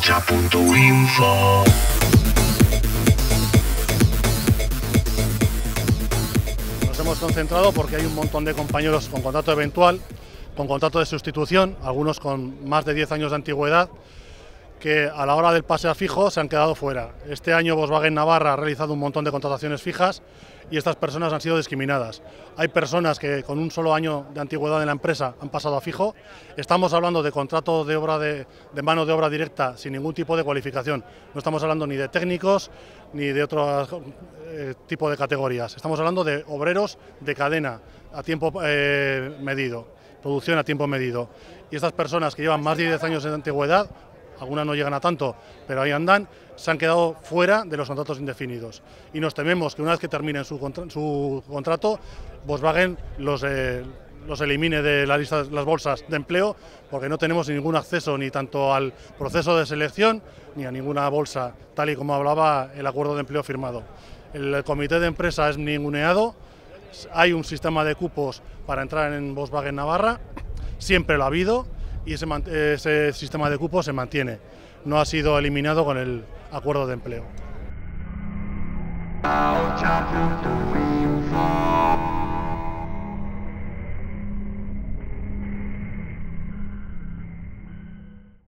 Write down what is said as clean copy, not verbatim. Cocha.info. Nos hemos concentrado porque hay un montón de compañeros con contrato eventual, con contrato de sustitución, algunos con más de 10 años de antigüedad, que a la hora del pase a fijo se han quedado fuera. Este año Volkswagen Navarra ha realizado un montón de contrataciones fijas y estas personas han sido discriminadas. Hay personas que con un solo año de antigüedad en la empresa han pasado a fijo. Estamos hablando de contratos de obra de mano de obra directa sin ningún tipo de cualificación. No estamos hablando ni de técnicos ni de otro tipo de categorías. Estamos hablando de obreros de cadena a tiempo medido, producción a tiempo medido. Y estas personas que llevan más de 10 años de antigüedad, algunas no llegan a tanto, pero ahí andan, se han quedado fuera de los contratos indefinidos. Y nos tememos que una vez que terminen su contrato, Volkswagen los elimine de las bolsas de empleo, porque no tenemos ningún acceso ni tanto al proceso de selección ni a ninguna bolsa, tal y como hablaba el acuerdo de empleo firmado. El comité de empresa es ninguneado, hay un sistema de cupos para entrar en Volkswagen Navarra, siempre lo ha habido, y ese sistema de cupos se mantiene, no ha sido eliminado con el acuerdo de empleo.